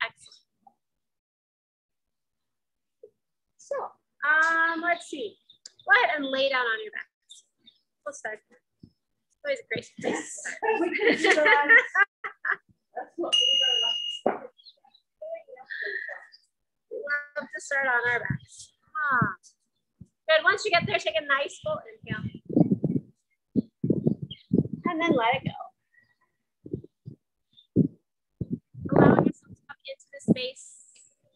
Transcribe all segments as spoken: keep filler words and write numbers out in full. Excellent. So, um, let's see. Go ahead and lay down on your back. We'll start. It's always a great place. We love to start on our backs. Ah. Good. Once you get there, take a nice full inhale. And then let it go. Allowing yourself to come into the space,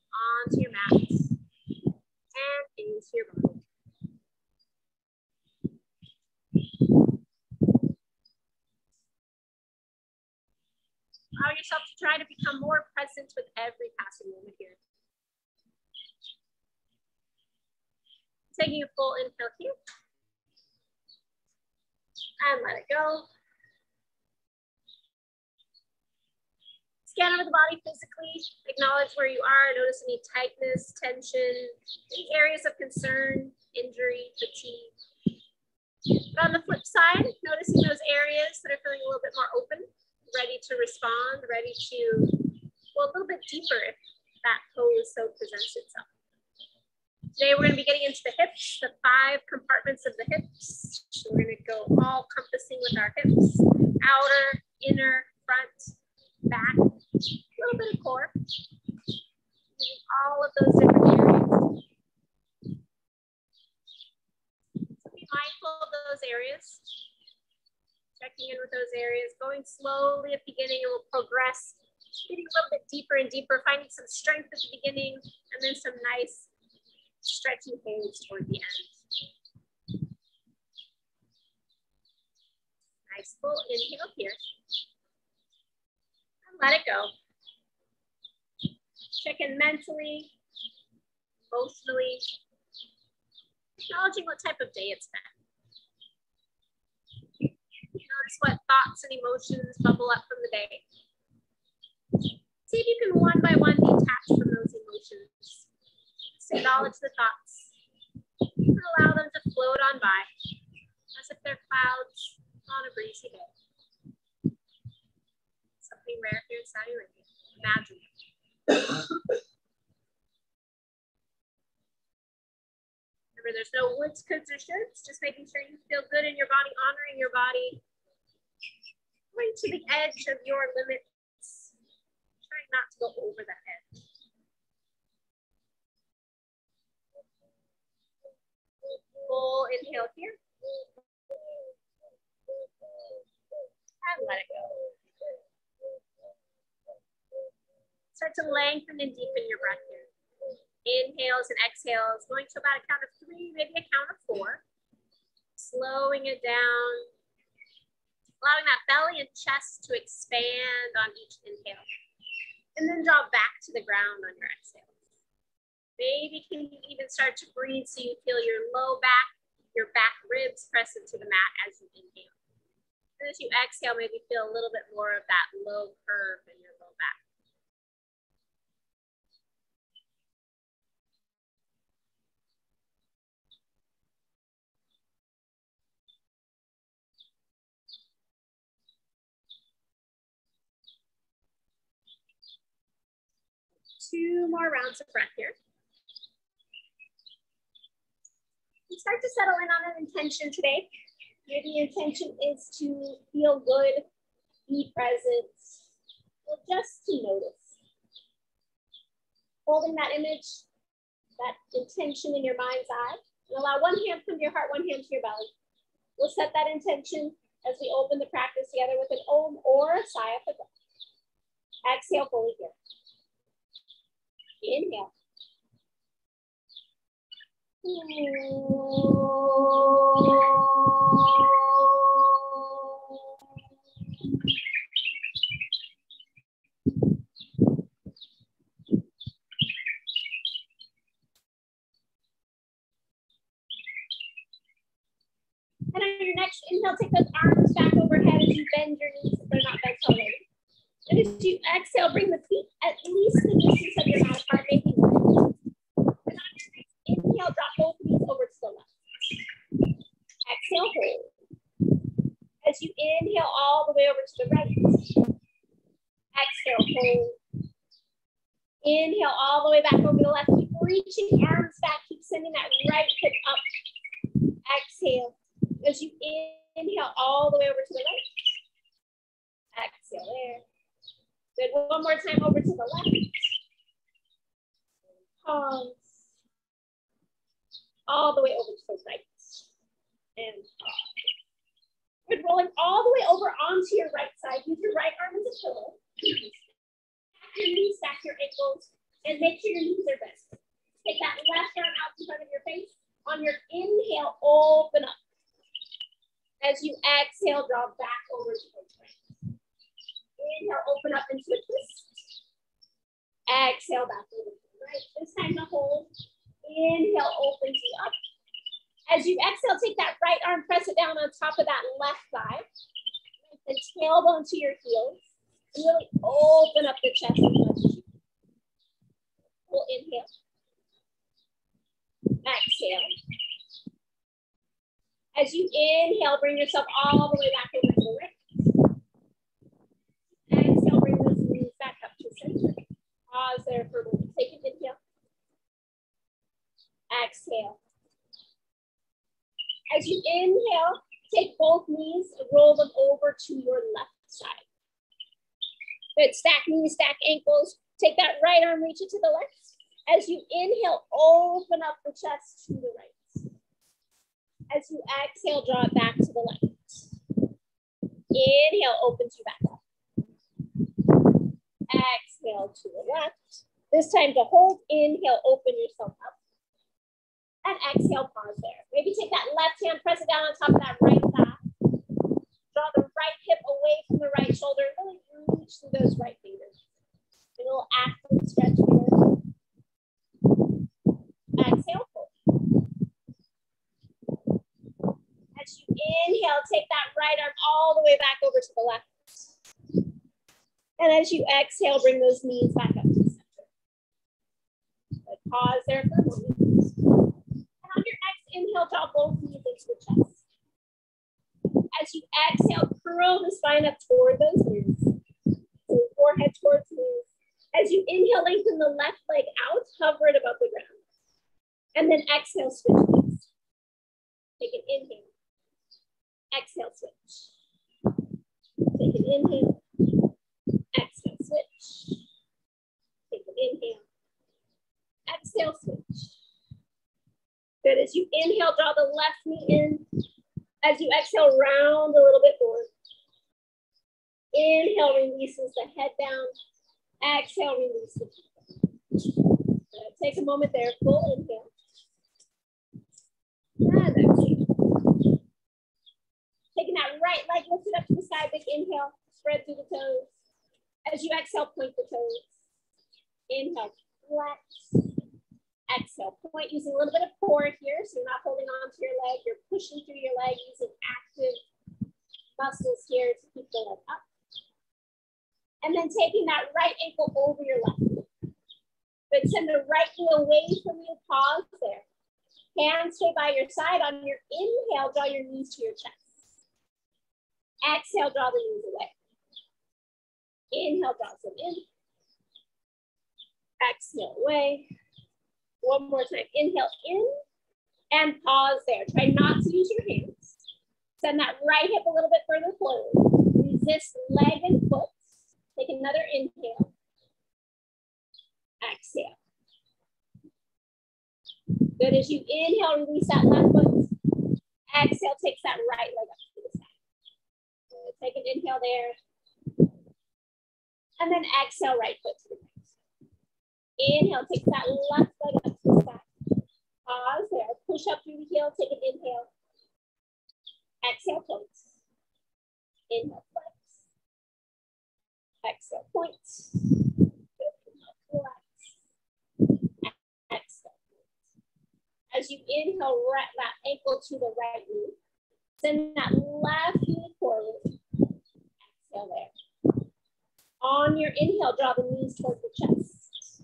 onto your mat, and into your body. Allow yourself to try to become more present with every passing moment here. Taking a full inhale here. And let it go. Scan over the body physically. Acknowledge where you are. Notice any tightness, tension, any areas of concern, injury, fatigue. But on the flip side, noticing those areas that are feeling a little bit more open, ready to respond, ready to go a little bit deeper if that pose so presents itself. Today, we're going to be getting into the hips, the five compartments of the hips. We're going to go all encompassing with our hips, outer, inner, front, back, a little bit of core. Using all of those different areas. So be mindful of those areas, checking in with those areas, going slowly at the beginning, and we'll progress, getting a little bit deeper and deeper, finding some strength at the beginning, and then some nice stretching hands toward the end. Nice full inhale here. And let it go. Check in mentally, emotionally, acknowledging what type of day it's been. Notice what thoughts and emotions bubble up from the day. See if you can one by one detach from those emotions. Acknowledge the thoughts and allow them to float on by as if they're clouds on a breezy day. Something rare here in Saudi Arabia. Imagine it. Remember, there's no woulds, coulds, or shoulds, just making sure you feel good in your body, honoring your body, going to the edge of your limits, trying not to go over that edge. Full inhale here. And let it go. Start to lengthen and deepen your breath here. Inhales and exhales, going to about a count of three, maybe a count of four. Slowing it down. Allowing that belly and chest to expand on each inhale. And then draw back to the ground on your exhale. Maybe can you even start to breathe so you feel your low back, your back ribs press into the mat as you inhale. And as you exhale, maybe feel a little bit more of that low curve in your low back. Two more rounds of breath here. Start to settle in on an intention today. Maybe the intention is to feel good, be present, or just to notice. Holding that image, that intention in your mind's eye, and allow one hand from your heart, one hand to your belly. We'll set that intention as we open the practice together with an om or a sigh of the breath. Exhale fully here. Inhale. Om. And on your next inhale, take those arms back overhead as you bend your knees if they're not bent already. And as you exhale, bring the feet at least the distance of your mouth by making one. Inhale, drop both knees over to the left. Exhale, hold. As you inhale all the way over to the right. Exhale, hold. Inhale all the way back over the left. Keep reaching arms back. Keep sending that right foot up. Exhale. As you inhale all the way over to the right. Exhale there. Good. One more time over to the left. Palms. All the way over to the right. And palms. Good. Rolling all the way over onto your right side. Use your right arm as a pillow. Stack your knees, stack your ankles, and make sure your knees are bent. Take that left arm out in front of your face. On your inhale, open up. As you exhale, draw back over to the right. Inhale, open up into a twist. Exhale, back over to the right. This time to hold. Inhale, opens you up. As you exhale, take that right arm, press it down on top of that left thigh. Make the tailbone to your heels. Really open up the chest as much as you can. We'll inhale. Exhale. As you inhale, bring yourself all the way back over to the right. Exhale, bring those knees back up to center. Pause there for a moment. Take an inhale. Exhale. As you inhale, take both knees and roll them over to your left side. Good. Stack knees, stack ankles. Take that right arm, reach it to the left. As you inhale, open up the chest to the right. As you exhale, draw it back to the left. Inhale, opens you back up. Exhale to the left. This time to hold. Inhale, open yourself up. And exhale, pause there. Maybe take that left hand, press it down on top of that right thigh. Draw the right hip away from the right shoulder. Really reach through those right fingers. A little active stretch here. Exhale. As you inhale, take that right arm all the way back over to the left. And as you exhale, bring those knees back up to the center. Good. Pause there for a moment. And on your next inhale, draw both knees into the chest. As you exhale, curl the spine up toward those knees. So forehead towards knees. As you inhale, lengthen the left leg out, hover it above the ground. And then exhale, switch knees. Take an inhale. Exhale, switch. Take an inhale. Exhale, switch. Take an inhale. Exhale, switch. Good. As you inhale, draw the left knee in. As you exhale, round a little bit more. Inhale releases the head down. Exhale, release the feet down. Good. Take a moment there. Full inhale. And exhale. Taking that right leg, lift it up to the side, big inhale, spread through the toes. As you exhale, point the toes. Inhale, flex. Exhale, point, using a little bit of core here, so you're not holding on to your leg, you're pushing through your leg, using active muscles here to keep the leg up. And then taking that right ankle over your left. But send the right knee away from you, pause there. Hands stay by your side. On your inhale, draw your knees to your chest. Exhale, draw the knees away. Inhale, draw them in. Exhale, away. One more time. Inhale, in. And pause there. Try not to use your hands. Send that right hip a little bit further forward. Resist leg and foot. Take another inhale. Exhale. Good. As you inhale, release that left foot. Exhale, takes that right leg up. Take an inhale there. And then exhale, right foot to the right. Inhale, take that left leg up to the side. Pause there. Push up through the heel. Take an inhale. Exhale, point. Inhale, flex. Exhale, point. Inhale, flex. Exhale, point. As you inhale, wrap that ankle to the right knee. Send that left knee forward. Exhale there. On your inhale, draw the knees towards the chest.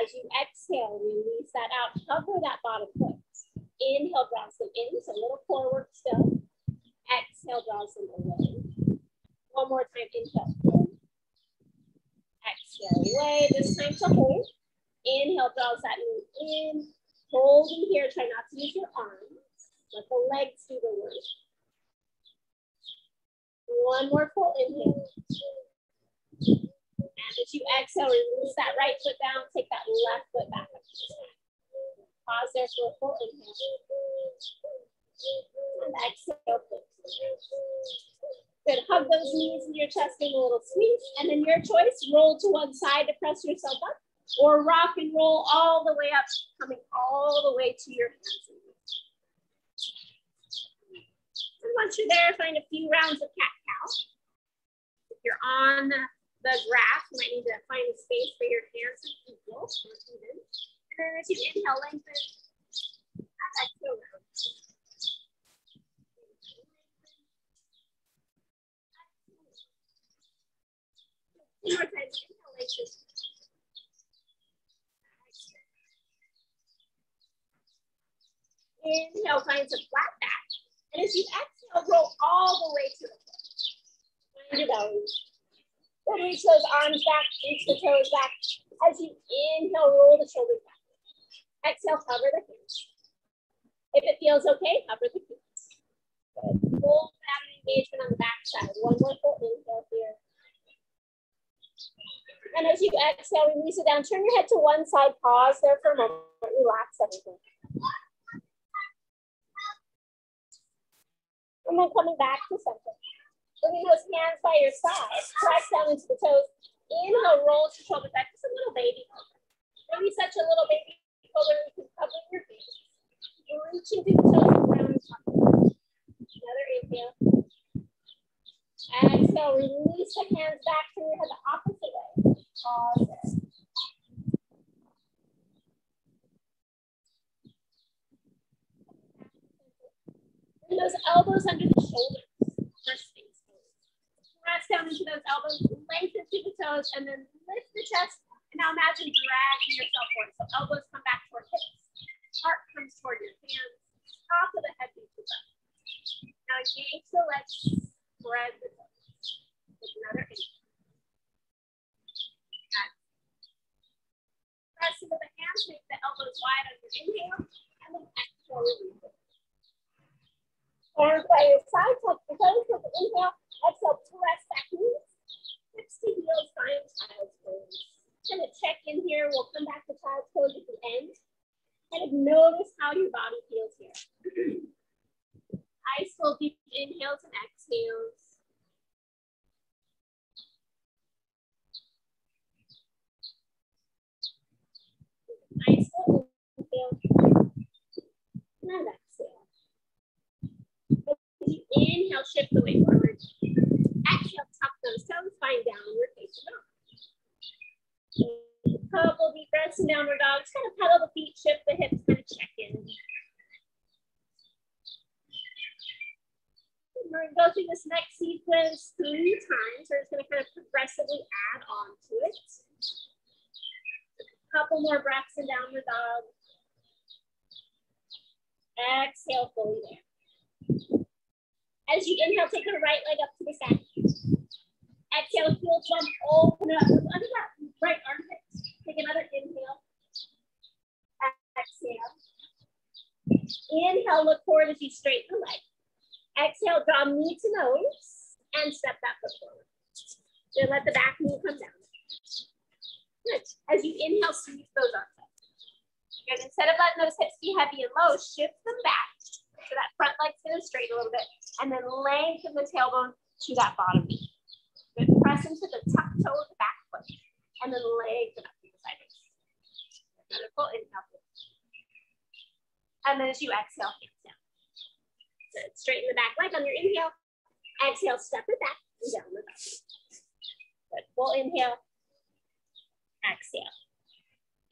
As you exhale, release that out. Hover that bottom foot. Inhale, draws them in. So a little forward still. Exhale, draws them away. One more time. Inhale. the other way. This time to hold. Inhale, dog's that knee in. Holding here, try not to use your arms. Let the legs do the work. One more full inhale. And as you exhale, release that right foot down. Take that left foot back up. Pause there for a full inhale. And exhale, good. Hug those knees in your chest in a little squeeze. And then your choice, roll to one side to press yourself up, or rock and roll all the way up, coming all the way to your hands. And once you're there, find a few rounds of cat-cow. If you're on the graph, you might need to find a space for your hands to equal. And then as you inhale, lengthen. And exhale, round. One more time, inhale, lengthen. Inhale, find some flat back. And as you exhale, roll all the way to the floor. Find your belly. Then reach those arms back, reach the toes back. As you inhale, roll the shoulders back. Exhale, cover the hands. If it feels okay, cover the hands. Good. Full abdomen engagement on the back side. One more full inhale here. And as you exhale, release it down. Turn your head to one side, pause there for a moment, relax everything. And then coming back to center. Bringing those hands by your side, press down into the toes. Inhale, roll to shoulders back, just a little baby cobra. Maybe such a little baby cobra you can cover your face. Reaching to the toes around the top. Another inhale. Exhale, release the hands back to your head the opposite way. Pause there. And those elbows under the shoulders for space. Press down into those elbows, lengthen through the toes, and then lift the chest. And now imagine dragging yourself forward. So elbows come back toward hips, heart comes toward your hands, top of the head to the left. Now engage the legs, spread the toes. Take another inhale. Press into the hands, make the elbows wide on your inhale, and then exhale, release it. Arms by your side, touch the toes with the inhale, exhale, press back knees, hips to heels, find child's pose. Kind of check in here, we'll come back to child's pose at the end. Kind of notice how your body feels here. I still deep inhales and exhales. I still inhale and exhale. Inhale, shift the weight forward. Exhale, tuck those toes, find downward facing dog. Couple deep breaths in downward dog. Just kind of pedal the feet, shift the hips, kind of check in. And we're going to go through this next sequence three times. We're just going to kind of progressively add on to it. Couple more breaths in downward dog. Exhale, fully there. As you inhale, take the right leg up to the side. Exhale, heel jump, open up with under that right armpit. Take another inhale. Exhale. Inhale, look forward as you straighten the leg. Exhale, draw knee to nose and step that foot forward. Then let the back knee come down. Good. As you inhale, sweep those arms up. Good. Instead of letting those hips be heavy and low, shift them back. So that front leg's gonna straighten a little bit, and then lengthen the tailbone to that bottom knee. Then press into the tuck toe of the back foot, and then lengthen up through the sideways. Beautiful, inhale. And then as you exhale, hands down. So straighten the back leg on your inhale. Exhale, step it back and down the back. Good, full inhale. Exhale.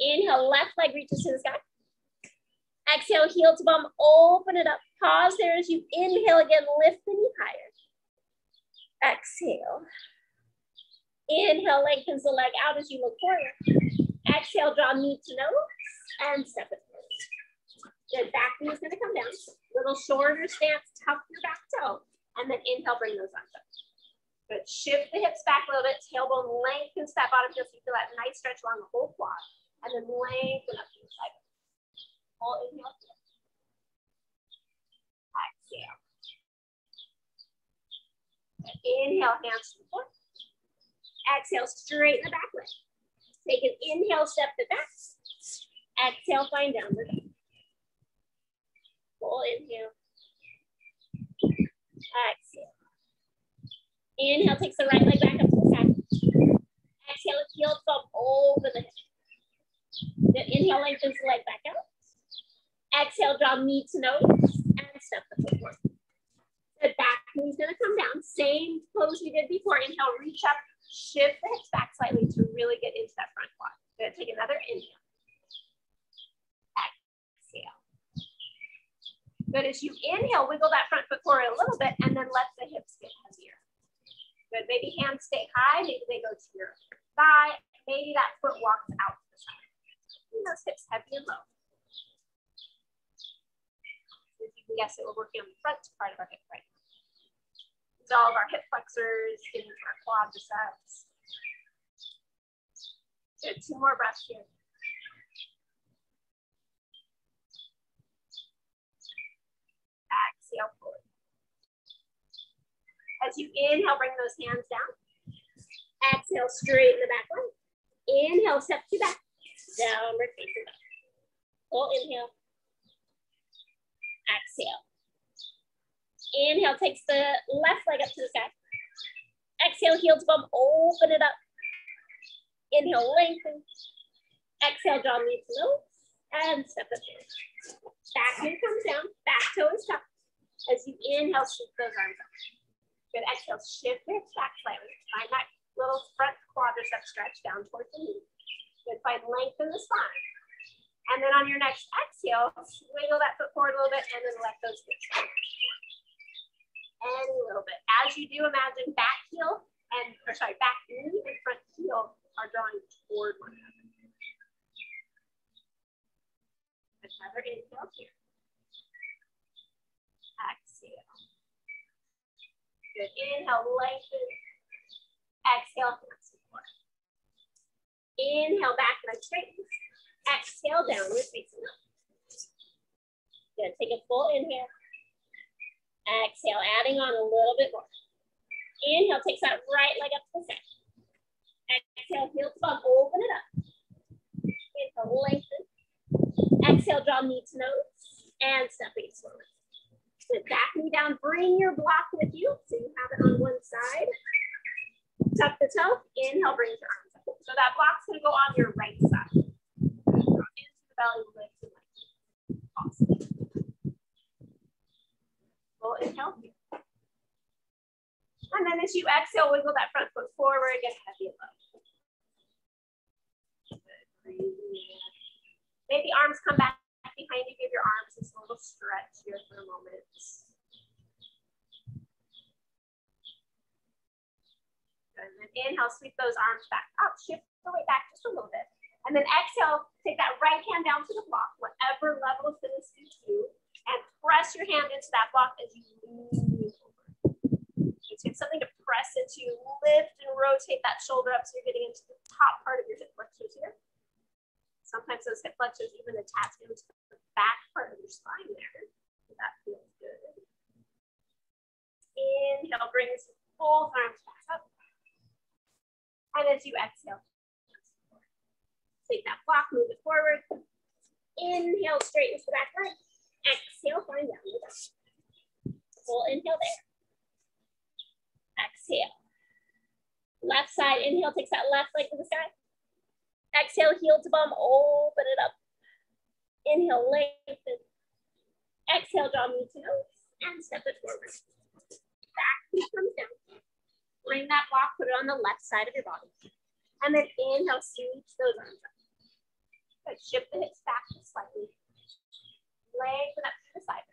Inhale, left leg reaches to the sky. Exhale, heel to bum, open it up. Pause there as you inhale again, lift the knee higher. Exhale. Inhale, lengthens the leg out as you look forward. Exhale, draw knee to nose and step it forward. Good, back knee is gonna come down. Little shorter stance, tuck your back toe. And then inhale, bring those arms up. Good, shift the hips back a little bit, tailbone lengthens that bottom heel so you feel that nice stretch along the whole quad, and then lengthen up to the side. All inhale, exhale. And inhale, hands to the floor. Exhale, straighten the back leg. Take an inhale, step the back. Exhale, find downward dog. Full inhale. Exhale. Inhale, takes the right leg back up to the side. Exhale, heel thumb over the hip. Then inhale, lengthens the leg back out. Exhale, draw knee to nose and step the foot forward. The back knee's gonna come down. Same pose we did before. Inhale, reach up, shift the hips back slightly to really get into that front quad. Gonna take another inhale. Exhale. Good, as you inhale, wiggle that front foot forward a little bit and then let the hips get heavier. Good, maybe hands stay high, maybe they go to your thigh, maybe that foot walks out to the side. Keep those hips heavy and low. If you can guess it, we're working on the front part of our hip right now. These are all of our hip flexors, getting our quadriceps. Good, two more breaths here. Exhale forward. As you inhale, bring those hands down. Exhale, straighten the back leg. Inhale, step to back. Downward facing dog. Full inhale. Exhale. Inhale, takes the left leg up to the sky. Exhale, heel to bum, open it up. Inhale, lengthen. Exhale, draw knee to nose. And step up here. Back knee comes down. Back toe is tucked. As you inhale, sweep those arms up. Good, exhale, shift your back slightly. Find that little front quadricep stretch down towards the knee. Good, find length in the spine. And then on your next exhale, wiggle that foot forward a little bit and then let those hips go. And a little bit. As you do, imagine back heel and, or sorry, back knee and front heel are drawing toward one another. Another inhale here. Exhale. Good. Inhale, lengthen. Exhale, hands to the floor. Inhale, back leg straightens. Exhale, downward facing up. Good. Take a full inhale. Exhale, adding on a little bit more. Inhale, takes that right leg up to the side. Exhale, heel to bum, open it up. Inhale, lengthen. Exhale, draw knee to nose and step it forward. Good, back knee down, bring your block with you, so you have it on one side. Tuck the toe, inhale, bring your arms up. So that block's gonna go on your right side. Into the belly, lift the leg. Awesome. Full inhale here. And then as you exhale, wiggle that front foot forward, get heavy and low. Good, maybe arms come back behind you, give your arms this little stretch here for a moment. And then inhale, sweep those arms back up, shift the weight back just a little bit. And then exhale, take that right hand down to the block, whatever level of fitness suits you, and press your hand into that block as you lean over. So you have something to press into, lift and rotate that shoulder up so you're getting into the top part of your hip flexors here. Sometimes those hip flexors even attach into the back part of your spine there. That feels good. Inhale, brings both arms back up. And as you exhale, take that block, move it forward. Inhale, straighten the back leg. Exhale, find down the back. Full inhale there. Exhale. Left side, inhale, takes that left leg to the side. Exhale, heel to bum, open it up. Inhale, lengthen. Exhale, draw knee to nose and step it forward. Back knee comes down. Bring that block, put it on the left side of your body. And then inhale, sweep those arms up. Good, shift the hips back slightly. Lengthen up to the side.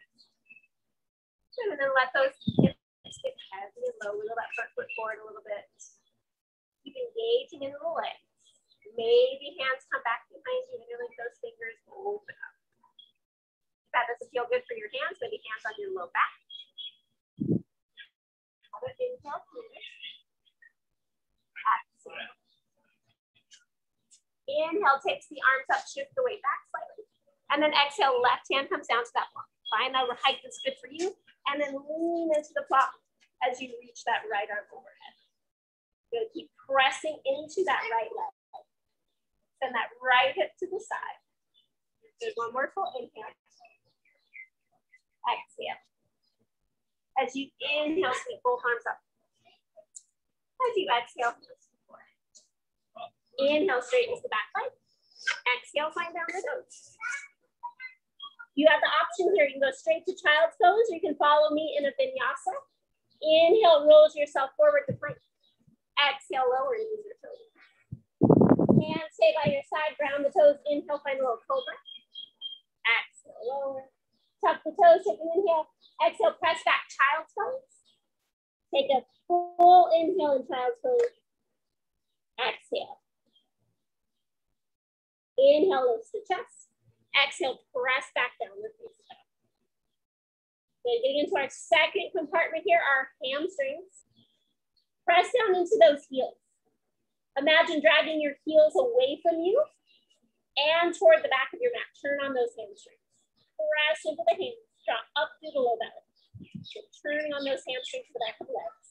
And then let those hips get heavy and low. Wiggle that front foot forward a little bit. Keep engaging into the leg. Maybe hands come back behind you and you're like those fingers open up. If that doesn't feel good for your hands, maybe hands on your low back. Other inhale, Inhale, takes the arms up, shift the weight back slightly. And then exhale, left hand comes down to that block. Find a height that's good for you. And then lean into the block as you reach that right arm overhead. You're gonna keep pressing into that right leg. Send that right hip to the side. Good, one more full inhale. Exhale. As you inhale, sweep both arms up. As you exhale, inhale, straightens the back leg. Exhale, find down the nose. You have the option here. You can go straight to child's pose, or you can follow me in a vinyasa. Inhale, rolls yourself forward to plank. Exhale, lower and use your toes. Hands stay by your side, ground the toes. Inhale, find a little cobra. Exhale, lower. Tuck the toes, take an inhale. Exhale, press back, child's pose. Take a full inhale in child's pose. Exhale. Inhale, lift the chest. Exhale, press back down the face down. Good, getting into our second compartment here, our hamstrings. Press down into those heels. Imagine dragging your heels away from you and toward the back of your mat. Turn on those hamstrings. Press into the hands, draw up through the low belly. Turn on those hamstrings to the back of the legs.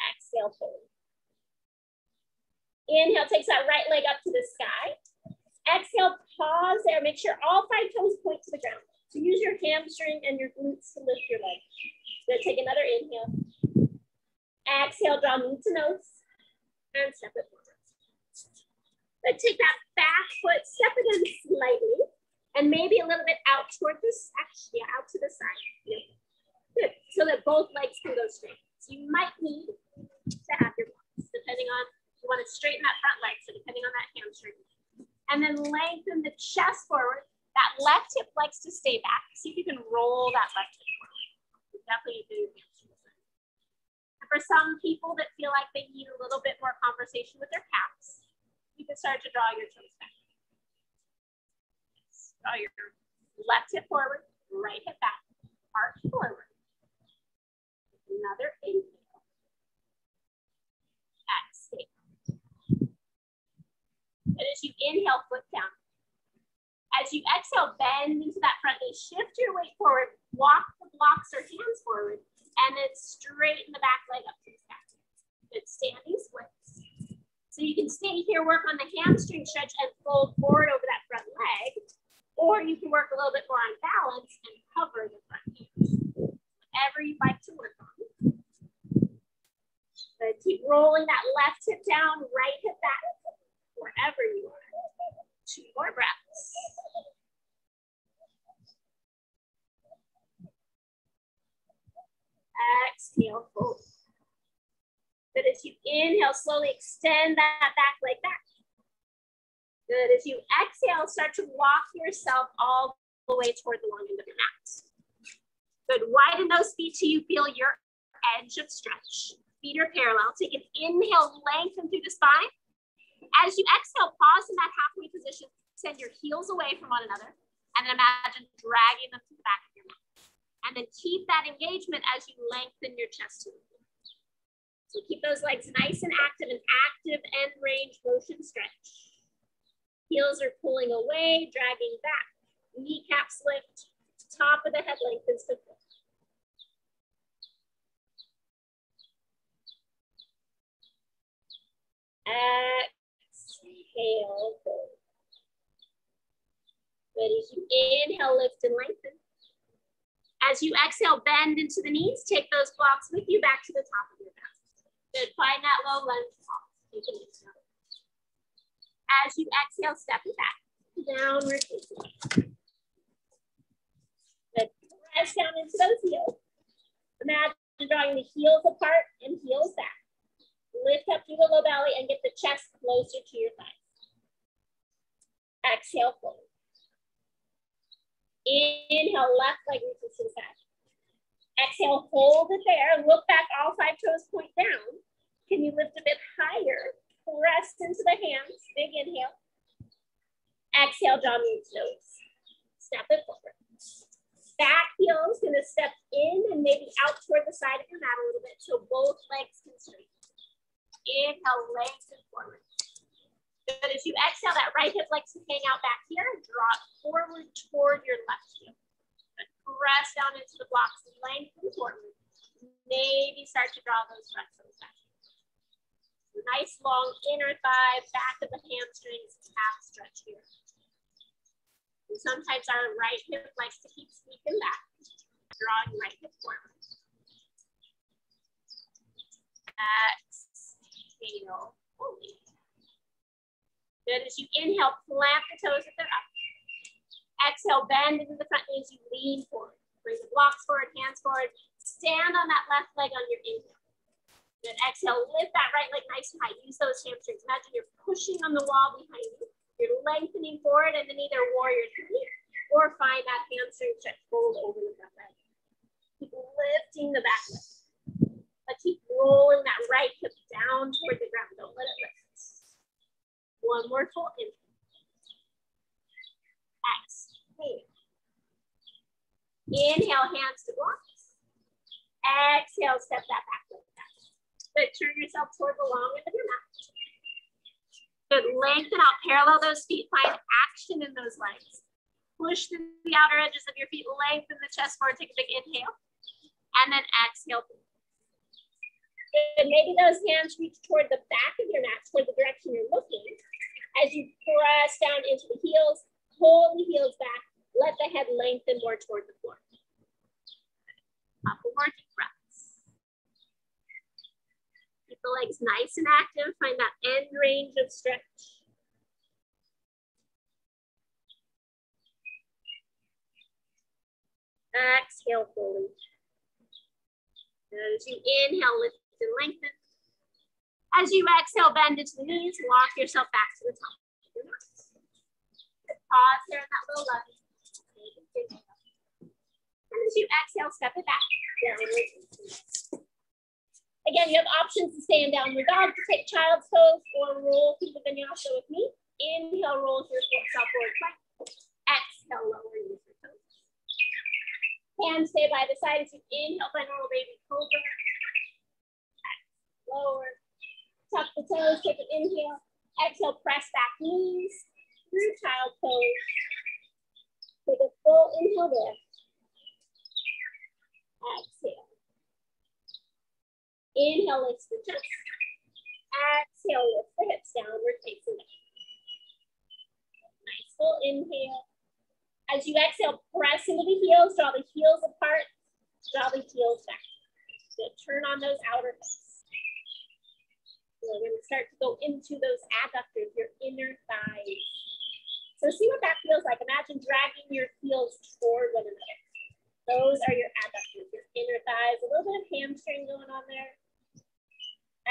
Exhale, fold. Inhale, takes that right leg up to the sky. Exhale, pause there. Make sure all five toes point to the ground. So use your hamstring and your glutes to lift your leg. Then take another inhale. Exhale, draw knee to nose. And step it forward. Then take that back foot, step it in slightly. And maybe a little bit out toward this, actually, yeah, out to the side. Yeah. Good. So that both legs can go straight. So you might need to have your blocks, depending on, you want to straighten that front leg. So depending on that hamstring. And then lengthen the chest forward. That left hip likes to stay back. See if you can roll that left hip forward. You definitely do your hamstrings. And for some people that feel like they need a little bit more conversation with their calves, you can start to draw your toes back. Draw your left hip forward, right hip back, arch forward. Another inhale. Exhale. And as you inhale, foot down. As you exhale, bend into that front knee, shift your weight forward, walk the blocks or hands forward, and then straighten the back leg up to the sky. Good, standing splits. So you can stay here, work on the hamstring stretch and fold forward over that front leg, or you can work a little bit more on balance and cover the front knee. Whatever you'd like to work on. Good, keep rolling that left hip down, right hip back, wherever you are. Two more breaths. Exhale, fold. Good, as you inhale, slowly extend that back leg back. Good, as you exhale, start to walk yourself all the way toward the long end of your mat. Good, widen those feet till you feel your edge of stretch. Feet are parallel. Take an inhale, lengthen through the spine. As you exhale, pause in that halfway position, send your heels away from one another, and then imagine dragging them to the back of your mat. And then keep that engagement as you lengthen your chest. So keep those legs nice and active, an active end range motion stretch. Heels are pulling away, dragging back. Kneecaps lift, top of the head lengthens to the floor. Exhale, fold. Ready, you inhale, lift and lengthen. As you exhale, bend into the knees, take those blocks with you back to the top of your mat. Good, find that low lunge pause. You can do so. As you exhale, step it back. Downward facing. Good, press down into those heels. Imagine drawing the heels apart and heels back. Lift up through the low belly and get the chest closer to your thighs. Exhale, fold. Inhale, left leg reaches to the side. Exhale, hold it there. Look back, all five toes point down. Can you lift a bit higher? Press into the hands, big inhale. Exhale, draw knee to nose. Step it forward. Back heel's gonna step in and maybe out toward the side of your mat a little bit so both legs can straighten. Inhale, lengthen forward. Good. As you exhale, that right hip likes to hang out back here and drop forward toward your left heel. Good. Press down into the blocks and lengthen forward. Maybe start to draw those flexors back. Nice long inner thigh, back of the hamstrings, calf stretch here. And sometimes our right hip likes to keep sneaking back, drawing right hip forward. Exhale, holy. Good, as you inhale, plant the toes if they're up. Exhale, bend into the front knees, you lean forward. Bring the blocks forward, hands forward. Stand on that left leg on your inhale. Good, exhale, lift that right leg nice and high. Use those hamstrings. Imagine you're pushing on the wall behind you. You're lengthening forward and then either warrior three or find that hamstring stretch, fold over the front leg. Keep lifting the back leg. But keep rolling that right hip down toward the ground. Don't let it lift. One more full inhale. Exhale. Inhale, hands to blocks. Exhale, step that back leg back. Good. Turn yourself toward the long end of your mat. Good. Lengthen out. Parallel those feet. Find action in those legs. Push through the outer edges of your feet. Lengthen the chest forward. Take a big inhale. And then exhale. Good. Maybe those hands reach toward the back of your mat, toward the direction you're looking. As you press down into the heels, pull the heels back. Let the head lengthen more toward the floor. Couple more deep breaths. Keep the legs nice and active. Find that end range of stretch. Exhale fully. As you inhale, lift and lengthen. As you exhale, bend into the knees, walk yourself back to the top. Pause there in that little lunge. And as you exhale, step it back. Again, you have options to stay in downward dog, to take child's pose, or roll through the vinyasa with me. Inhale, roll through yourself forward plank. Exhale, lower your toes. Hands stay by the side as you inhale, find a little baby cobra. Lower, tuck the toes, take an inhale, exhale, press back knees, through child pose, take a full inhale there, exhale, inhale, lift the chest, exhale, lift the hips downward, facing down. Nice full inhale, as you exhale, press into the heels, draw the heels apart, draw the heels back, so turn on those outer hips. We're going to start to go into those adductors, your inner thighs. So see what that feels like. Imagine dragging your heels toward one another. Those are your adductors, your inner thighs. A little bit of hamstring going on there.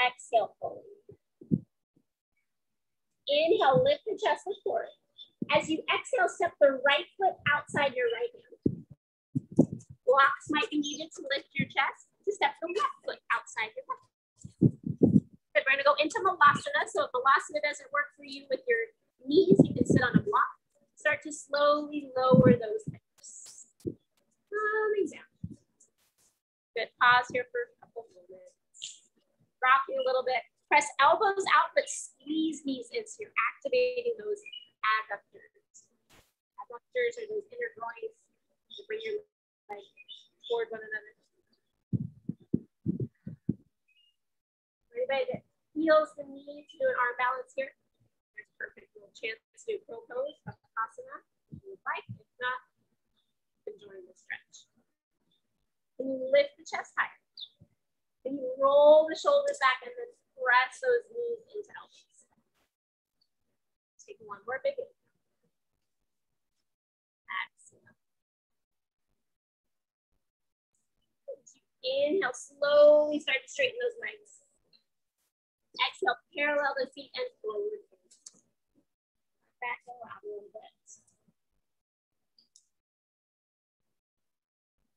Exhale, fully. Inhale, lift the chest forward. As you exhale, step the right foot outside your right hand. Blocks might be needed to lift your chest, to step the left foot outside your left. We're going to go into Malasana. So if Malasana doesn't work for you with your knees, you can sit on a block. Start to slowly lower those hips. Coming down. Good. Pause here for a couple minutes. Rock you a little bit. Press elbows out, but squeeze knees in. So you're activating those adductors. Adductors are those inner groins. You bring your legs toward one another. Everybody that feels the need to do an arm balance here. There's a perfect little chance to do full pose of the asana if you would like. If not, enjoy the stretch. Can you lift the chest higher? Can you roll the shoulders back and then press those knees into elbows? Take one more big inhale. Exhale. Inhale, slowly start to straighten those legs. Exhale, parallel the feet and forward. Back out a little bit.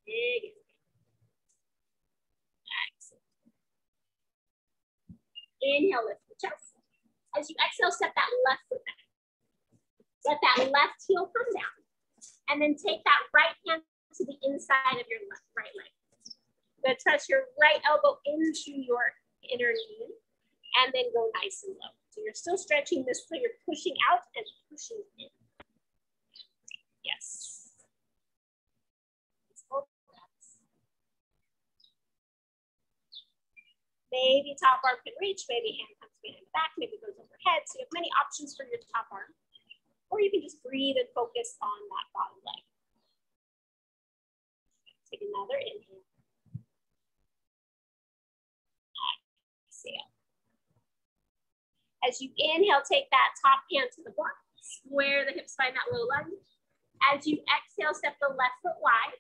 Big inhale. Exhale. Inhale, lift the chest. As you exhale, step that left foot back. Let that left heel come down. And then take that right hand to the inside of your left right leg. Good, press your right elbow into your inner knee. And then go nice and low. So you're still stretching this foot, you're pushing out and pushing in. Yes. Maybe top arm can reach, maybe hand comes behind the back, maybe goes overhead. So you have many options for your top arm. Or you can just breathe and focus on that bottom leg. Take another inhale. Exhale. As you inhale, take that top hand to the block. Square the hips, find that low lunge. As you exhale, step the left foot wide.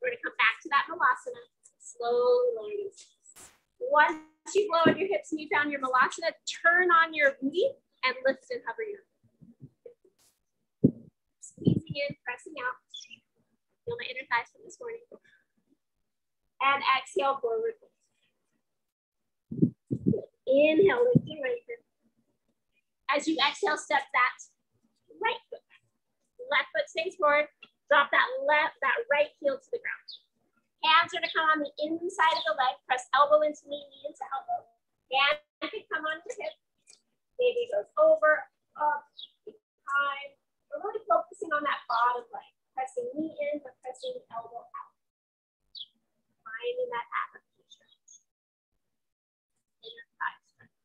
We're gonna come back to that malasana. Slowly. Once you blow in your hips and you found your malasana, turn on your knee and lift and hover your knee. Squeezing in, pressing out. Feel my inner thighs from this morning. And exhale, forward. Inhale, lift your right foot. As you exhale, step that right foot back. Left foot stays forward. Drop that left, that right heel to the ground. Hands are to come on the inside of the leg. Press elbow into knee, knee into elbow. Hand can come on your hip. Maybe it goes over, up, behind. We're really focusing on that bottom leg. Pressing knee in, but pressing the elbow out. Finding that application stretch. Inner thigh stretch.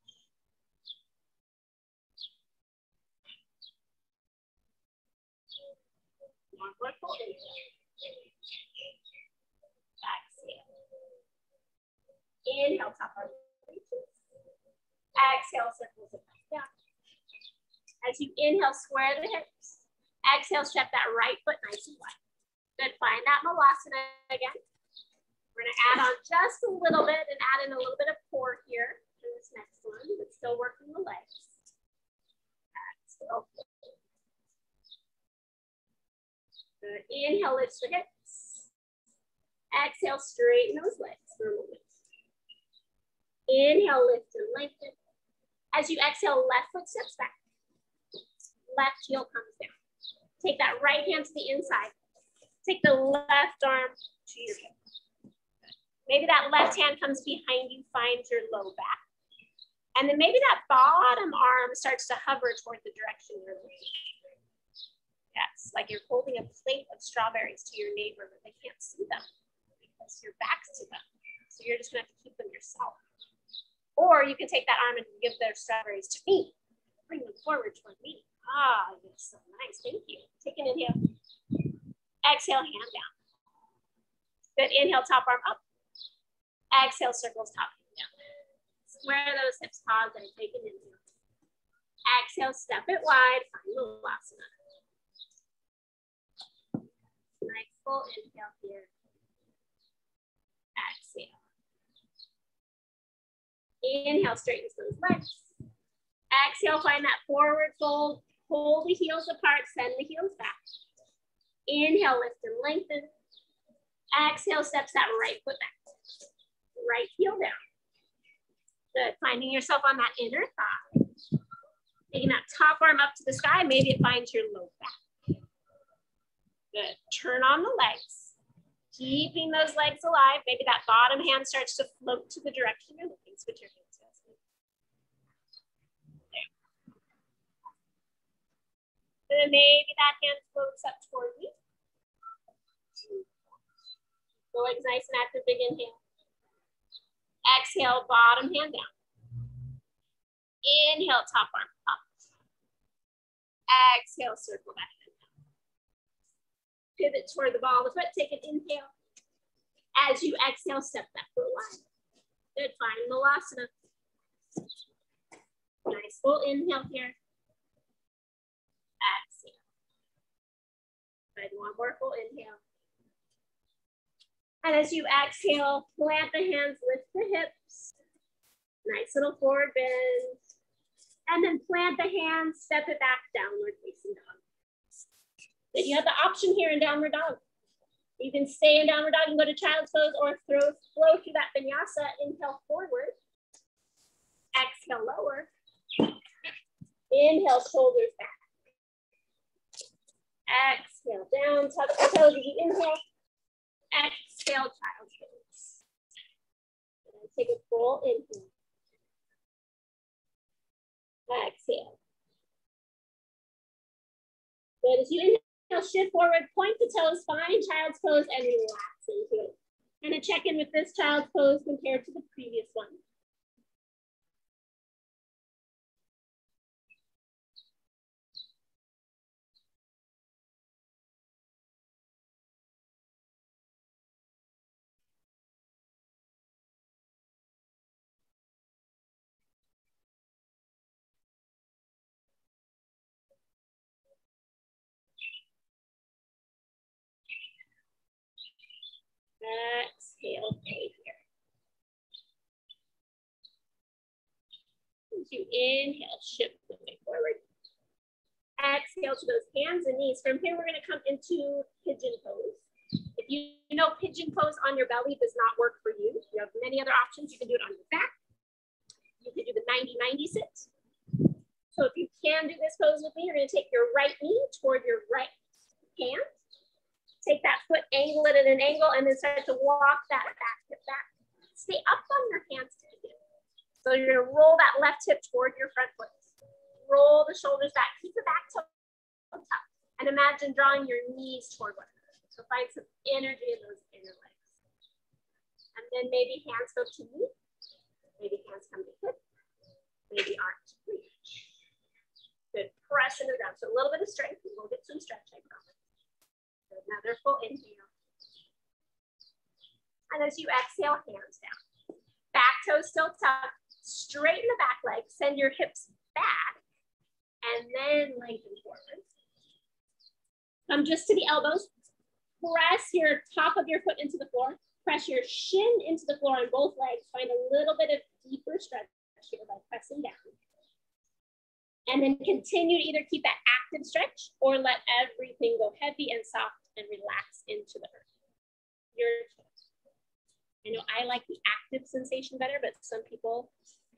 One more fold inhale. Inhale, top arm reaches. Exhale, circles it back down. As you inhale, square the hips. Exhale, step that right foot nice and wide. Good, find that malasana again. We're gonna add on just a little bit and add in a little bit of core here for this next one, but still working the legs. Exhale. Good, inhale, lift your hips. Exhale, straighten those legs for a moment. Inhale, lift and lengthen. As you exhale, left foot steps back. Left heel comes down. Take that right hand to the inside. Take the left arm to your hip. Maybe that left hand comes behind you, finds your low back. And then maybe that bottom arm starts to hover toward the direction you're looking. Yes, like you're holding a plate of strawberries to your neighbor, but they can't see them because your back's to them. So you're just gonna have to keep them yourself. Or you can take that arm and give their strawberries to me. Bring them forward toward me. Ah, you're so nice. Thank you. Take an inhale. Exhale, hand down. Good. Inhale, top arm up. Exhale, circles, top hand down. Square those hips, pause, and take an inhale. Exhale, step it wide. Find malasana. Nice full inhale here. Exhale. Inhale, straighten those legs. Exhale, find that forward fold. Pull the heels apart, send the heels back. Inhale, lift and lengthen. Exhale, steps that right foot back. Right heel down. Good, finding yourself on that inner thigh. Taking that top arm up to the sky, maybe it finds your low back. Good, turn on the legs. Keeping those legs alive. Maybe that bottom hand starts to float to the direction you're looking. Switch your hands. And then maybe that hand floats up toward me. The legs nice and active, big inhale. Exhale, bottom hand down. Inhale, top arm up. Exhale, circle back. Pivot toward the ball of the foot, take an inhale. As you exhale, step that foot wide. Good, find malasana. Nice full inhale here. Exhale. Good, one more full inhale. And as you exhale, plant the hands, lift the hips. Nice little forward bend. And then plant the hands, step it back, downward facing dog. Then you have the option here in downward dog. You can stay in downward dog and go to child's pose or throw, flow through that vinyasa. Inhale forward, exhale lower. Inhale, shoulders back. Exhale down, tuck the toes as you inhale. Exhale, child's pose. And take a full inhale. exhale. Good, as you inhale, shift forward, point the toes, find child's pose, and relax into it. Kind of check in with this child's pose compared to the previous one. Exhale, stay here. As you inhale, shift the weight forward. Exhale to those hands and knees. From here, we're going to come into pigeon pose. If you know pigeon pose on your belly does not work for you, you have many other options. You can do it on your back. You can do the ninety ninety sit. So if you can do this pose with me, you're going to take your right knee toward your right hand. Take that foot, angle it at an angle, and then start to walk that back hip back. Stay up on your hands to begin. So you're going to roll that left hip toward your front foot. Roll the shoulders back. Keep the back toe tucked. And imagine drawing your knees toward one another. So find some energy in those inner legs. And then maybe hands go to knee. Maybe hands come to hip. Maybe arms reach. Good. Press into the ground. So a little bit of strength. We'll get some stretch, I promise. Another full inhale. And as you exhale, hands down. Back toes still tucked. Straighten the back leg. Send your hips back. And then lengthen forward. Come just to the elbows. Press your top of your foot into the floor. Press your shin into the floor on both legs. Find a little bit of deeper stretch here by pressing down. And then continue to either keep that active stretch or let everything go heavy and soft and relax into the earth. Your choice. I know I like the active sensation better, but some people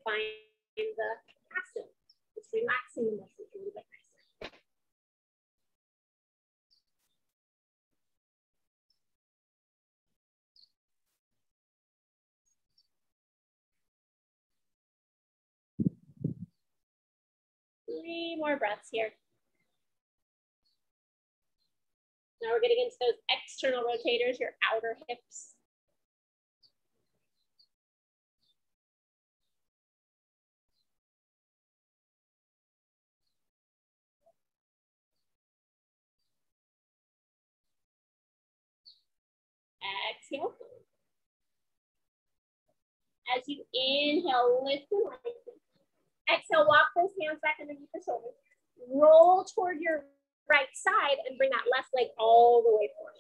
find the passive, it's relaxing message a little bit nicer. Three more breaths here. Now we're getting into those external rotators, your outer hips. Exhale. As you inhale, lift and lengthen. Exhale, walk those hands back underneath the shoulders. Roll toward your right side and bring that left leg all the way forward.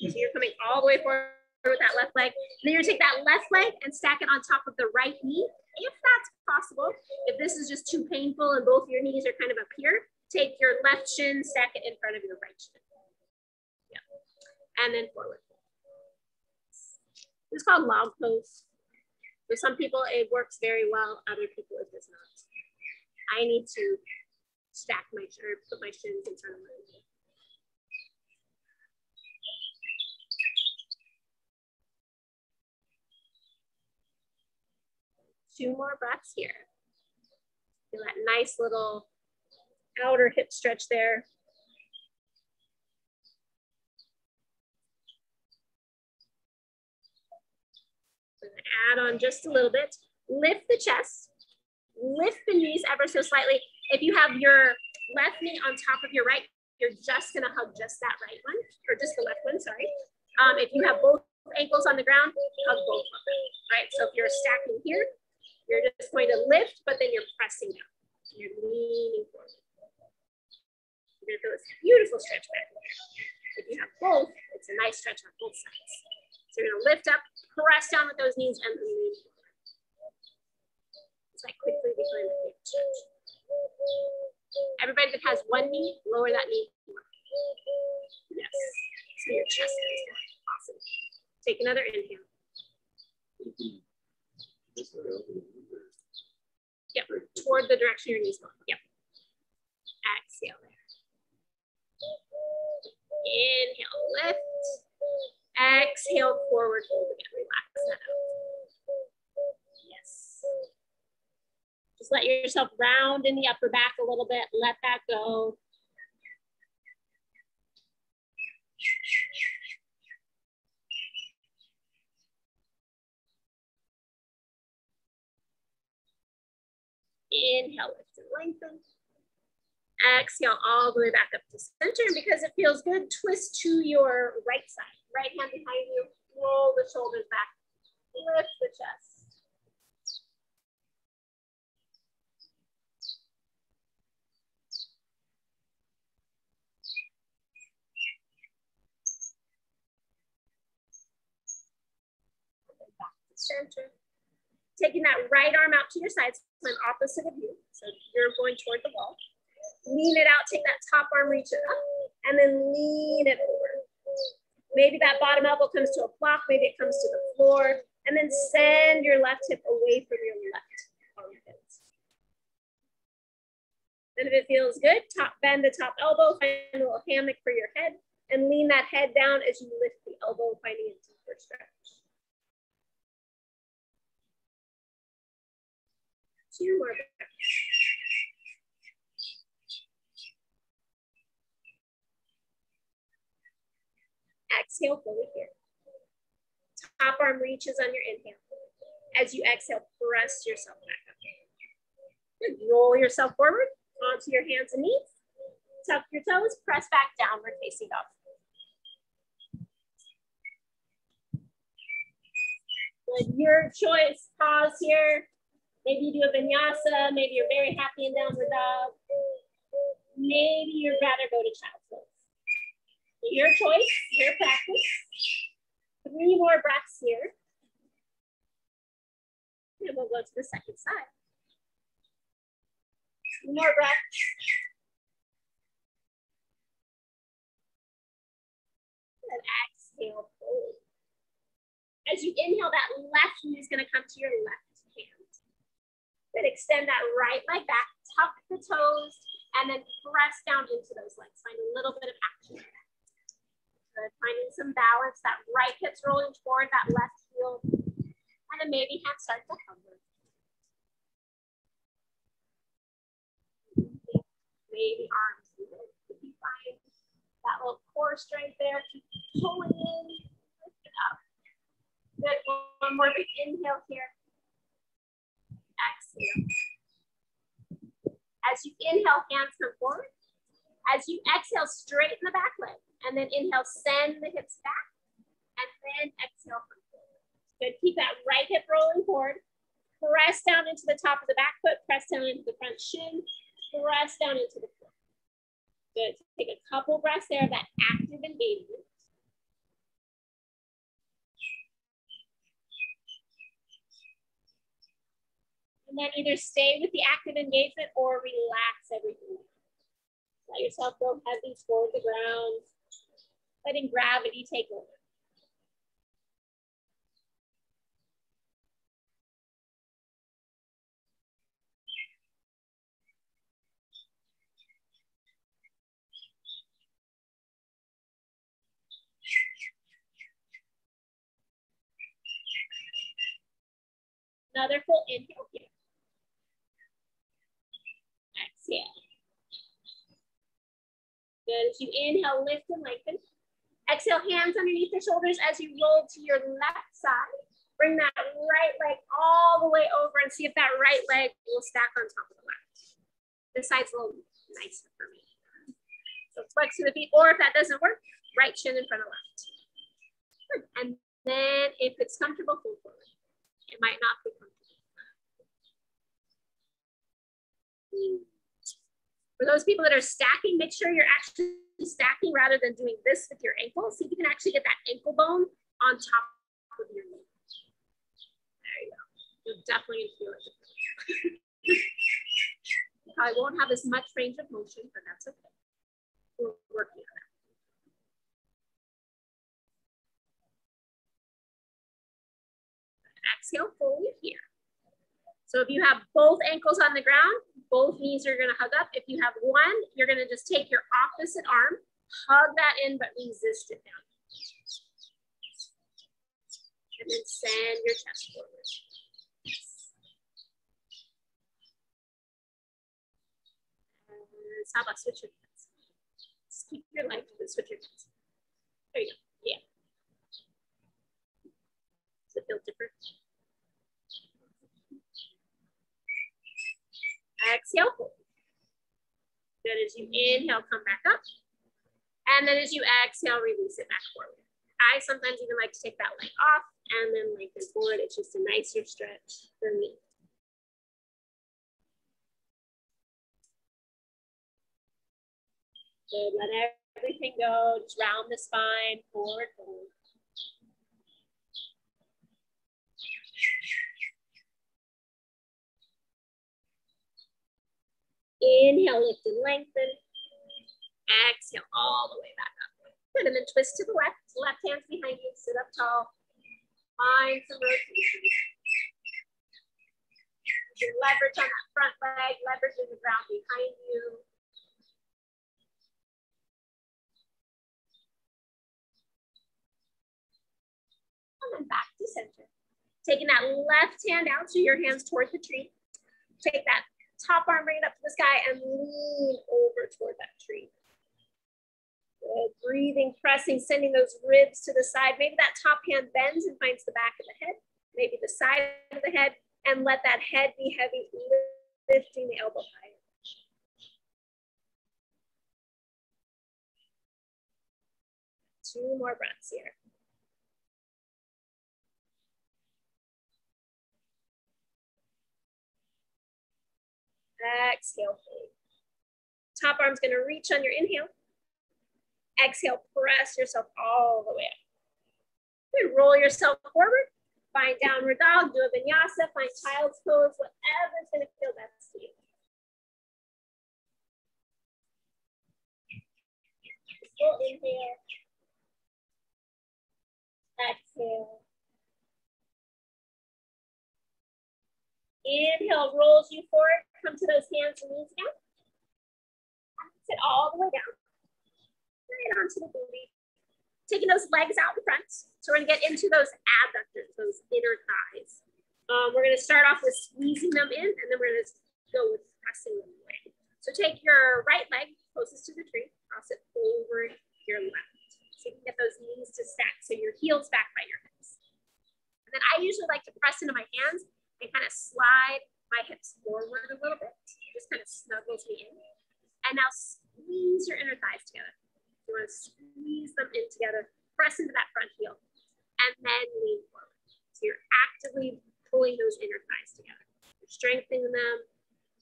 So you're coming all the way forward with that left leg. And then you're gonna take that left leg and stack it on top of the right knee, if that's possible. If this is just too painful and both your knees are kind of up here, take your left shin, stack it in front of your right shin. Yeah. And then forward. It's called log pose. For some people, it works very well. Other people, it does not. I need to stack my or put my shins in front of my knee. Two more breaths here. Feel that nice little outer hip stretch there. Add on just a little bit. Lift the chest, lift the knees ever so slightly. If you have your left knee on top of your right, you're just gonna hug just that right one, or just the left one, sorry. Um, if you have both ankles on the ground, hug both of them, right? So if you're stacking here, you're just going to lift, but then you're pressing down. You're leaning forward. You're gonna feel this beautiful stretch back there. If you have both, it's a nice stretch on both sides. So you're gonna lift up, press down with those knees and lean forward. It's like quickly behind the hip stretch. Everybody that has one knee, lower that knee. Yes. So your chest is going. Awesome. Take another inhale. Yep. Toward the direction your knees going. Yep. Exhale there. Inhale, lift. Exhale, forward fold again. Relax that out. Yes. Just let yourself round in the upper back a little bit, let that go. Inhale, lift and lengthen. Exhale all the way back up to center. And because it feels good, twist to your right side. Right hand behind you, roll the shoulders back, lift the chest. Back to center. Taking that right arm out to your sides, so I'm opposite of you, so you're going toward the wall. Lean it out, take that top arm, reach it up, and then lean it over. Maybe that bottom elbow comes to a block, maybe it comes to the floor, and then send your left hip away from your left armpit. Then if it feels good, top bend the top elbow, find a little hammock for your head, and lean that head down as you lift the elbow, finding a deeper stretch. Two more. Exhale, fully here. Top arm reaches on your inhale. As you exhale, press yourself back up. Good. Roll yourself forward onto your hands and knees. Tuck your toes, press back downward facing dog. Good. Your choice. Pause here. Maybe you do a vinyasa. Maybe you're very happy in downward dog. Maybe you'd rather go to child's pose. Your choice, your practice. Three more breaths here. And we'll go to the second side. Two more breaths. And exhale, fully. As you inhale, that left knee is gonna come to your left hand. Then extend that right leg back, tuck the toes, and then press down into those legs. Find a little bit of action. Good. Finding some balance, that right hip's rolling toward that left heel, and then maybe hands start to hover. Maybe arms, if you find that little core strength there, keep pulling in, lift it up. Good, one more big inhale here. Exhale. As you inhale, hands come forward. As you exhale, straighten the back leg. And then inhale, send the hips back. And then exhale. Good, keep that right hip rolling forward. Press down into the top of the back foot. Press down into the front shin. Press down into the foot. Good, take a couple breaths there of that active engagement. And then either stay with the active engagement or relax everything. Let yourself go heavy toward the ground, letting gravity take over. Another full inhale here. Exhale. Good, as you inhale, lift and lengthen. Exhale, hands underneath the shoulders as you roll to your left side. Bring that right leg all the way over and see if that right leg will stack on top of the left. This side's a little nicer for me. So flex to the feet, or if that doesn't work, right shin in front of left. Good, and then if it's comfortable, fold forward. It might not be comfortable. Mm. For those people that are stacking, make sure you're actually stacking rather than doing this with your ankle. So you can actually get that ankle bone on top of your knee. There you go. You'll definitely feel it. You probably won't have as much range of motion, but that's okay. We're working on that. Exhale, fully here. So if you have both ankles on the ground, both knees are gonna hug up. If you have one, you're gonna just take your opposite arm, hug that in, but resist it down. And then send your chest forward. How about switch your hands? Just keep your life and switch your hands. There you go. Yeah. Does it feel different? Exhale. Good. As you inhale, come back up. And then as you exhale, release it back forward. I sometimes even like to take that leg off and then lengthen forward. It's just a nicer stretch for me. Good. Let everything go. Just round the spine, forward, forward. Inhale, lift and lengthen. Exhale all the way back up. Good, and then twist to the left. Left hand's behind you, sit up tall. Find some rotation. You can leverage on that front leg, leverage in the ground behind you. And then back to center. Taking that left hand out, so your hand's toward the tree. Take that top arm, bring it up to the sky and lean over toward that tree. Good, breathing, pressing, sending those ribs to the side. Maybe that top hand bends and finds the back of the head, maybe the side of the head, and let that head be heavy, lifting the elbow higher. Two more breaths here. Exhale, top arm's going to reach on your inhale. Exhale, press yourself all the way up. Good, roll yourself forward. Find downward dog, do a vinyasa, find child's pose, whatever's going to feel best to you. Full inhale. Exhale. Inhale, rolls you forward. Come to those hands and knees down. And sit all the way down. Right onto the booty. Taking those legs out in front. So we're going to get into those abductors, those inner thighs. Um, we're going to start off with squeezing them in, and then we're going to go with pressing them away. So take your right leg closest to the tree, cross it over your left. So you can get those knees to stack. So your heels back by your hips. And then I usually like to press into my hands and kind of slide my hips forward a little bit. It just kind of snuggles me in. And now squeeze your inner thighs together. You want to squeeze them in together, press into that front heel, and then lean forward. So you're actively pulling those inner thighs together. You're strengthening them.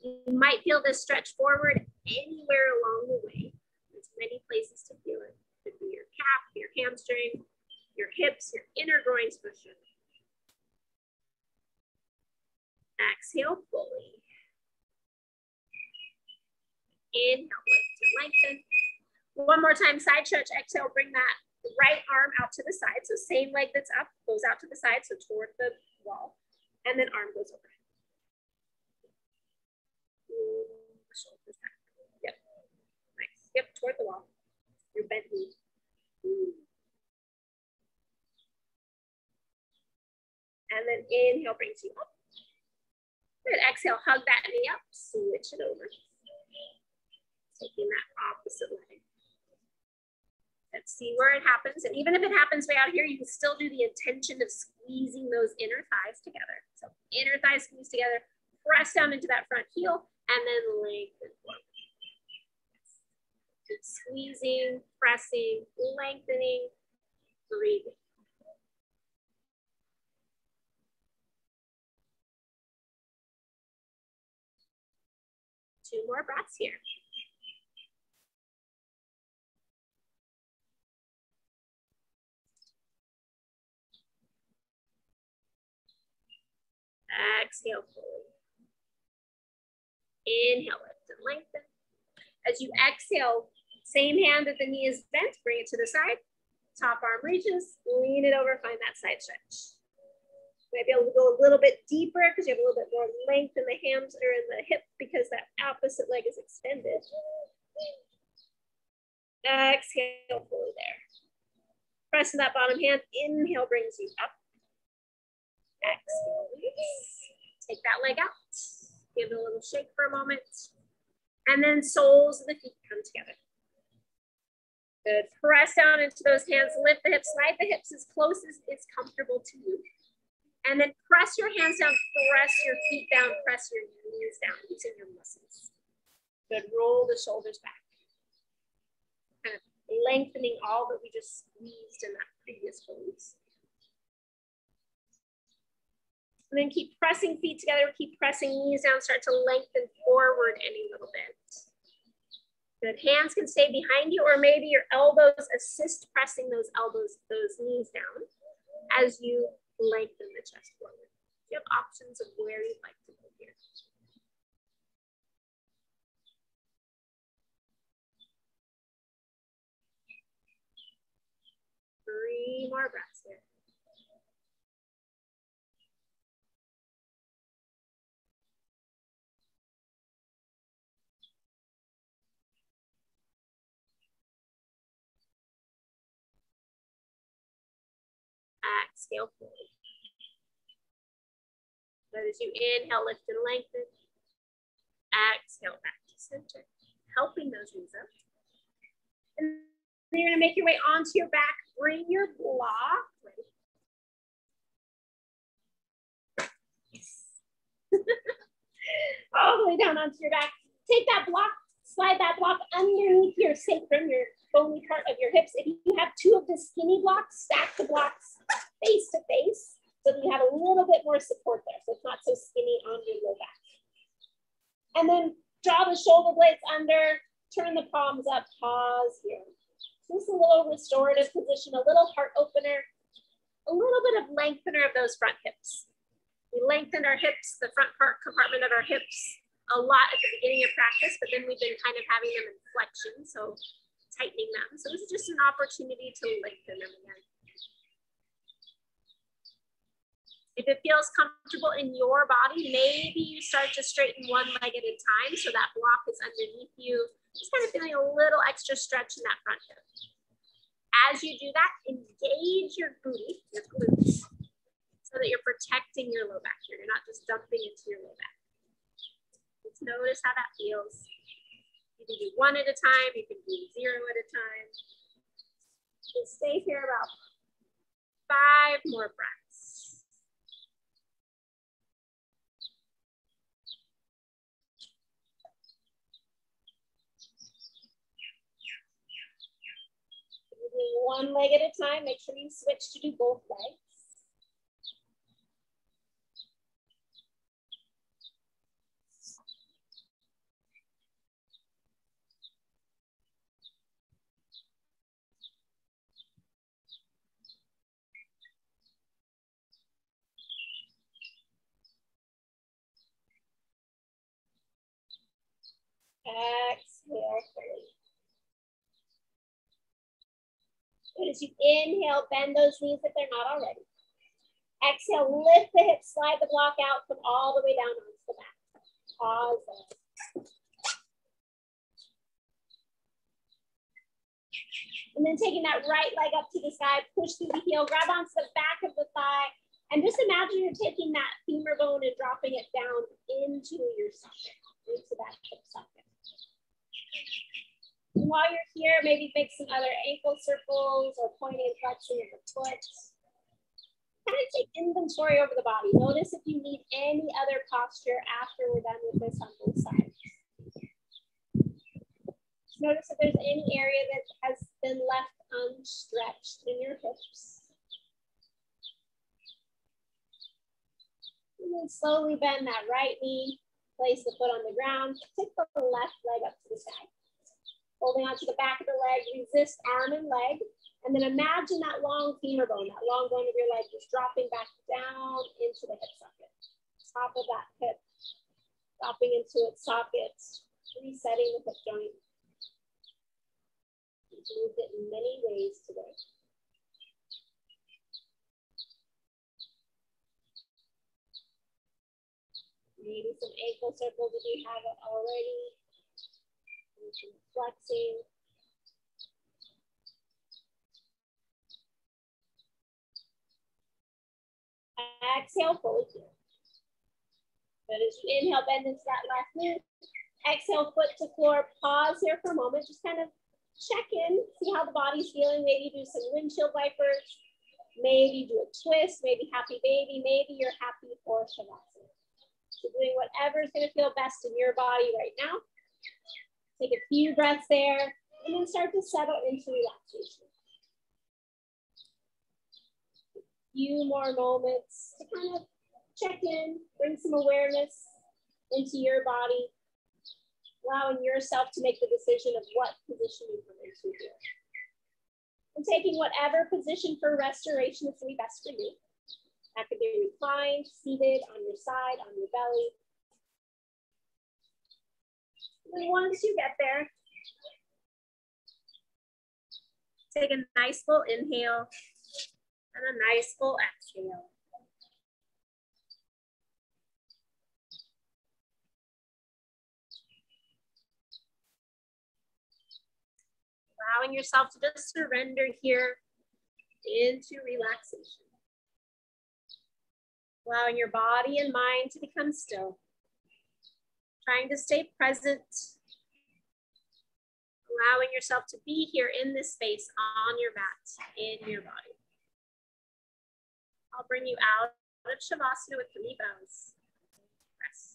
You might feel this stretch forward anywhere along the way. There's many places to feel it. It could be your calf, your hamstring, your hips, your inner groin special. Exhale fully. Inhale, lift to lengthen. One more time, side stretch. Exhale, bring that right arm out to the side. So same leg that's up goes out to the side, so toward the wall. And then arm goes over. Shoulders back. Yep. Nice. Yep, toward the wall. Your bent knee. And then inhale brings you up. Good, exhale, hug that knee up, switch it over. Taking that opposite leg. Let's see where it happens. And even if it happens way out here, you can still do the intention of squeezing those inner thighs together. So inner thighs squeeze together, press down into that front heel, and then lengthen forward. Keep squeezing, pressing, lengthening, breathing. Two more breaths here. Exhale fully. Inhale, lift and lengthen. As you exhale, same hand that the knee is bent, bring it to the side. Top arm reaches, lean it over, find that side stretch. You might be able to go a little bit deeper because you have a little bit more length in the hams or in the hip because that opposite leg is extended. Exhale, fully there. Press in that bottom hand. Inhale brings you up. Exhale, release. Take that leg out. Give it a little shake for a moment. and then soles of the feet come together. Good, press down into those hands, lift the hips, slide the hips as close as is comfortable to you. And then press your hands down, press your feet down, press your knees down using your muscles. Good, roll the shoulders back. Kind of lengthening all that we just squeezed in that previous pose. And then keep pressing feet together, keep pressing knees down, start to lengthen forward any little bit. Good, hands can stay behind you, or maybe your elbows assist pressing those elbows, those knees down as you lengthen the chest forward. You have options of where you'd like to go here. Three more breaths here. Exhale forward. But as you inhale, lift and lengthen. Exhale back to center, helping those knees up. And then you're going to make your way onto your back. Bring your block. Yes. All the way down onto your back. Take that block, slide that block underneath your sacrum, your bony part of your hips. If you have two of the skinny blocks, stack the blocks face to face so that you have a little bit more support there, so it's not so skinny on your low back. And then draw the shoulder blades under, turn the palms up, pause here. Just a little restorative position, a little heart opener, a little bit of lengthener of those front hips. We lengthened our hips, the front part compartment of our hips, a lot at the beginning of practice, but then we've been kind of having them in flexion, so tightening them. So this is just an opportunity to lengthen them again. If it feels comfortable in your body, maybe you start to straighten one leg at a time so that block is underneath you. Just kind of feeling a little extra stretch in that front hip. As you do that, engage your booty, your glutes, so that you're protecting your low back here. You're not just dumping into your low back. Just notice how that feels. You can do one at a time, you can do zero at a time. Just stay here about five more breaths. You do one leg at a time, make sure you switch to do both legs. Exhale, three. As you inhale, bend those knees if they're not already. Exhale, lift the hips, slide the block out, come all the way down onto the back. Pause there. And then taking that right leg up to the sky, push through the heel, grab onto the back of the thigh, and just imagine you're taking that femur bone and dropping it down into your socket, into that hip socket. And while you're here, maybe make some other ankle circles or pointed flexion of the foot. Kind of take inventory over the body. Notice if you need any other posture after we're done with this on both sides. Notice if there's any area that has been left unstretched in your hips. And then slowly bend that right knee. Place the foot on the ground, take the left leg up to the side. Holding onto the back of the leg, resist arm and leg, and then imagine that long femur bone, that long bone of your leg just dropping back down into the hip socket. Top of that hip, dropping into its socket, resetting the hip joint. You've moved it in many ways today. Maybe some ankle circles if you haven't already. And some flexing. Exhale, fully here. But as you inhale, bend into that left knee. Exhale, foot to floor. Pause here for a moment. Just kind of check in, see how the body's feeling. Maybe do some windshield wipers. Maybe do a twist. Maybe happy baby. Maybe you're happy for Shavasana. So doing whatever's going to feel best in your body right now. Take a few breaths there, and then start to settle into relaxation. A few more moments to kind of check in, bring some awareness into your body, allowing yourself to make the decision of what position you come into here. And taking whatever position for restoration is going to be best for you. That could be reclined, seated, on your side, on your belly. And once you get there, take a nice full inhale and a nice full exhale. Allowing yourself to just surrender here into relaxation. Allowing your body and mind to become still. Trying to stay present. Allowing yourself to be here in this space, on your mat, in your body. I'll bring you out of Shavasana with three bows. Press.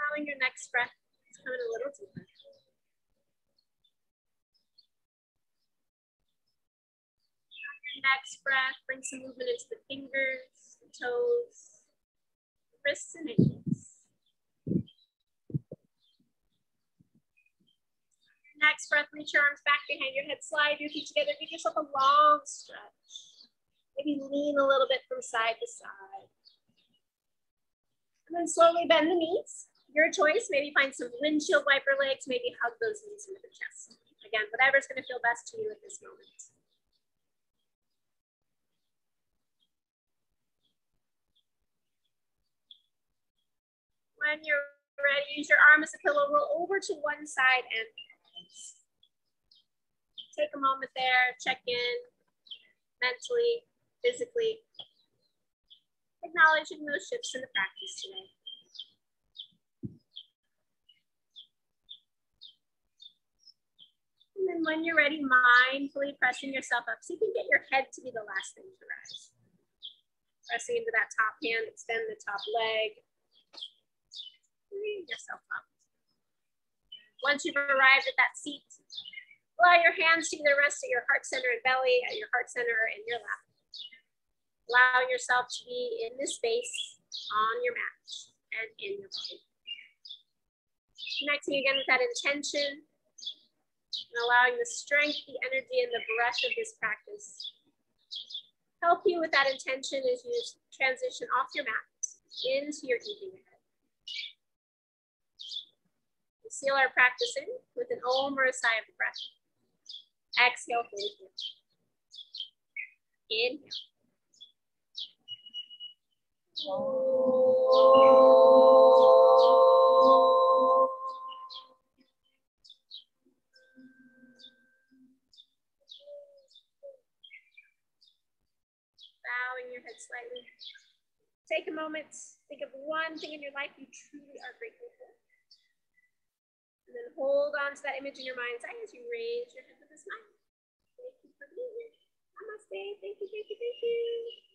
allowing your next breath to come in a little deeper. On your next breath, bring some movement into the fingers, the toes, the wrists, and ankles. On your next breath, reach your arms back behind your head, slide your feet together, give yourself a long stretch. Maybe lean a little bit from side to side. And then slowly bend the knees. Your choice, maybe find some windshield wiper legs, maybe hug those knees into the chest. Again, whatever's gonna feel best to you at this moment. When you're ready, use your arm as a pillow, roll over to one side and release. Take a moment there, check in mentally, physically, acknowledging those shifts in the practice today. And then when you're ready, mindfully pressing yourself up so you can get your head to be the last thing to rise. Pressing into that top hand, extend the top leg. Bring yourself up. Once you've arrived at that seat, allow your hands to either rest at your heart center and belly, at your heart center, or in your lap. Allowing yourself to be in this space, on your mat, and in your body. Connecting again with that intention, and allowing the strength, the energy, and the breath of this practice help you with that intention as you transition off your mat into your evening head. We seal our practice in with an om or a sigh of the breath. Exhale, hold it. Inhale. Bowing your head slightly. Take a moment, think of one thing in your life you truly are grateful for. And then hold on to that image in your mind's eye as you raise your head with a smile. Thank you for being here. Namaste. Thank you, thank you, thank you.